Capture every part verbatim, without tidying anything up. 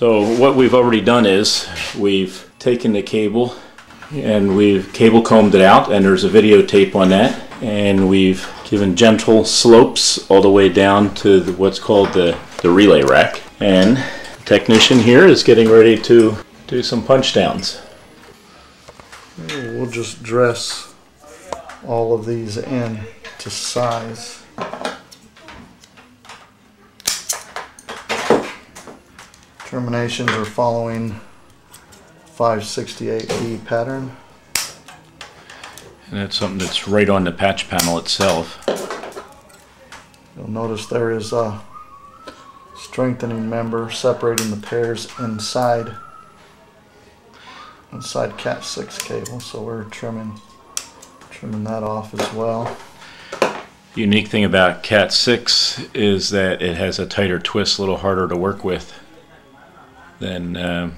So what we've already done is we've taken the cable and we've cable combed it out, and there's a videotape on that, and we've given gentle slopes all the way down to the, what's called the, the relay rack. And the technician here is getting ready to do some punch downs. We'll just dress all of these in to size. Terminations are following five sixty-eight E pattern. And that's something that's right on the patch panel itself. You'll notice there is a strengthening member separating the pairs inside inside cat six cable, so we're trimming trimming that off as well. The unique thing about cat six is that it has a tighter twist, a little harder to work with than uh,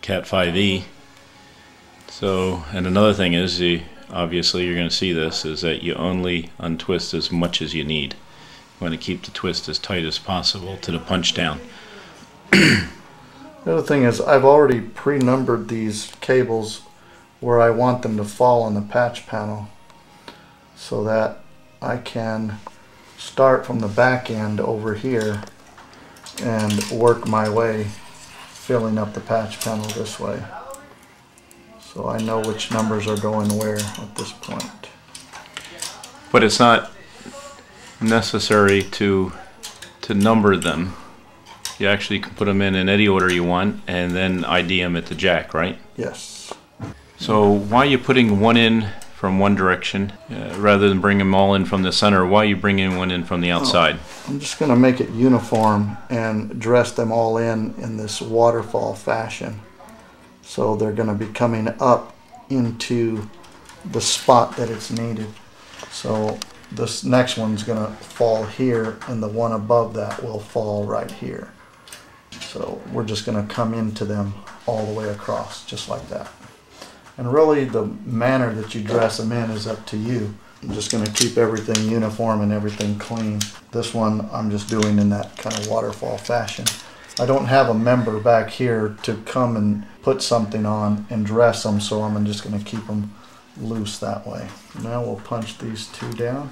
cat five E. So, and another thing is, you, obviously you're going to see this, is that you only untwist as much as you need. You want to keep the twist as tight as possible to the punch down. The other thing is, I've already pre-numbered these cables where I want them to fall on the patch panel, so that I can start from the back end over here and work my way filling up the patch panel this way. So I know which numbers are going where at this point. But it's not necessary to to number them. You actually can put them in in any order you want and then I D them at the jack, right? Yes. So why are you putting one in from one direction uh, rather than bring them all in from the center? Why are you bringing one in from the outside? Oh, I'm just going to make it uniform and dress them all in in this waterfall fashion. So they're going to be coming up into the spot that it's needed. So this next one's going to fall here, and the one above that will fall right here. So we're just going to come into them all the way across, just like that. And really, the manner that you dress them in is up to you. I'm just going to keep everything uniform and everything clean. This one I'm just doing in that kind of waterfall fashion. I don't have a member back here to come and put something on and dress them, so I'm just going to keep them loose that way. Now we'll punch these two down.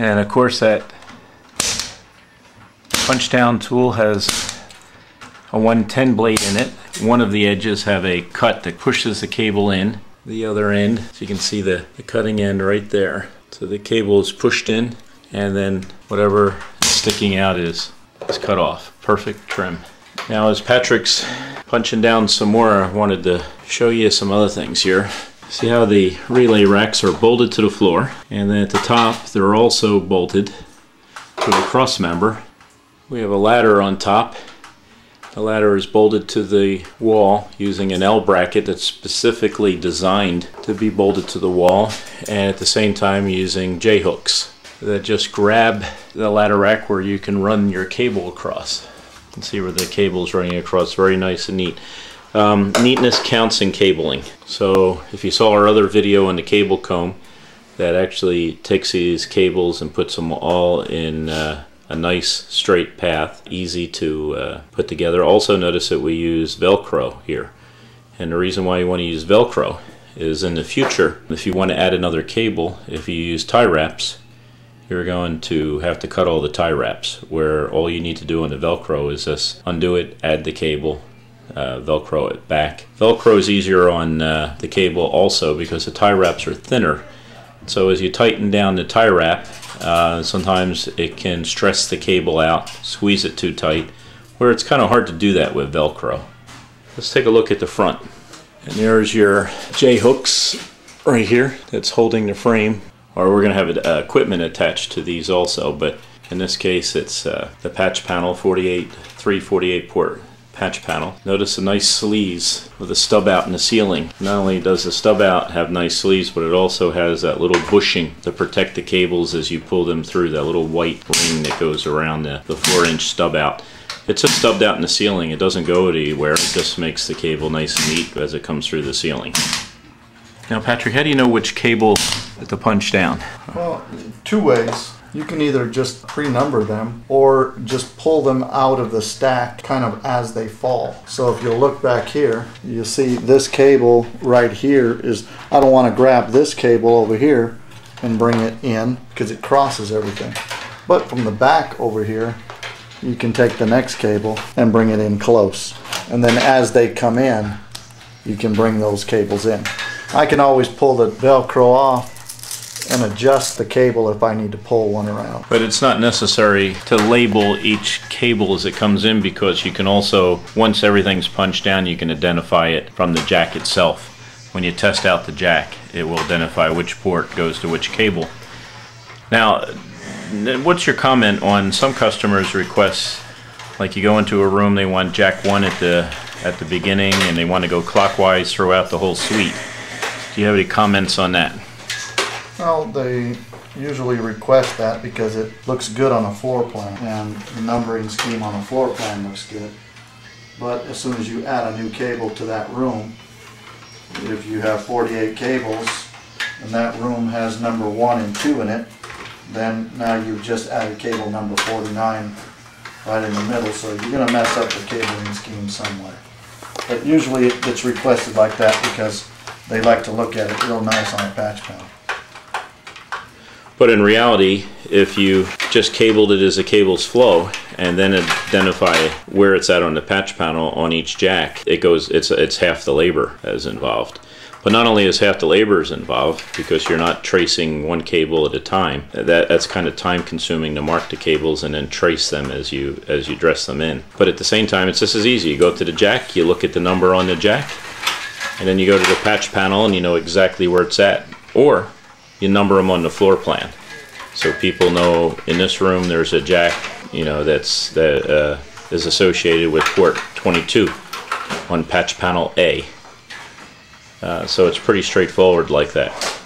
And of course that punch down tool has a one ten blade in it. One of the edges have a cut that pushes the cable in. The other end, so you can see the, the cutting end right there. So the cable is pushed in, and then whatever is sticking out is, is cut off. Perfect trim. Now as Patrick's punching down some more, I wanted to show you some other things here. See how the relay racks are bolted to the floor, and then at the top they're also bolted to the cross member. We have a ladder on top. The ladder is bolted to the wall using an L bracket that's specifically designed to be bolted to the wall, and at the same time using J-hooks that just grab the ladder rack where you can run your cable across. You can see where the cable is running across, very nice and neat. Um, neatness counts in cabling. So if you saw our other video on the cable comb, that actually takes these cables and puts them all in uh, a nice straight path, easy to uh, put together. Also notice that we use Velcro here, and the reason why you want to use Velcro is in the future, if you want to add another cable, if you use tie wraps, you're going to have to cut all the tie wraps, where all you need to do on the Velcro is just undo it, add the cable, Uh, Velcro it back. Velcro is easier on uh, the cable also because the tie wraps are thinner. So as you tighten down the tie wrap, uh, sometimes it can stress the cable out, squeeze it too tight, where it's kind of hard to do that with Velcro. Let's take a look at the front. And there's your J-hooks right here that's holding the frame. Or we're going to have uh, equipment attached to these also, but in this case it's uh, the patch panel forty-eight, three forty-eight port patch panel. Notice the nice sleeves with a stub out in the ceiling. Not only does the stub out have nice sleeves, but it also has that little bushing to protect the cables as you pull them through, that little white ring that goes around the, the four inch stub out. It's just stubbed out in the ceiling. It doesn't go anywhere. It just makes the cable nice and neat as it comes through the ceiling. Now, Patrick, how do you know which cable to punch down? Well, two ways. You can either just pre-number them or just pull them out of the stack kind of as they fall. So if you look back here, you see this cable right here is, I don't want to grab this cable over here and bring it in because it crosses everything. But from the back over here, you can take the next cable and bring it in close. And then as they come in, you can bring those cables in. I can always pull the Velcro off and adjust the cable if I need to pull one around. But it's not necessary to label each cable as it comes in, because you can also, once everything's punched down, you can identify it from the jack itself. When you test out the jack, it will identify which port goes to which cable. Now, what's your comment on some customers' requests? Like, you go into a room, they want jack one at the at the beginning, and they want to go clockwise throughout the whole suite. Do you have any comments on that? Well, they usually request that because it looks good on a floor plan, and the numbering scheme on a floor plan looks good. But as soon as you add a new cable to that room, if you have forty-eight cables and that room has number one and two in it, then now you've just added cable number forty-nine right in the middle, so you're going to mess up the cabling scheme somewhere. But usually it's requested like that because they like to look at it real nice on a patch panel. But in reality, if you just cabled it as a cable's flow and then identify where it's at on the patch panel on each jack, it goes, it's, it's half the labor that is involved. But not only is half the labor is involved, because you're not tracing one cable at a time, that, that's kind of time consuming to mark the cables and then trace them as you, as you dress them in. But at the same time, it's just as easy. You go up to the jack, you look at the number on the jack, and then you go to the patch panel and you know exactly where it's at. Or you number them on the floor plan, so people know in this room there's a jack, you know, that's that uh, is associated with port twenty-two on patch panel A. Uh, so it's pretty straightforward like that.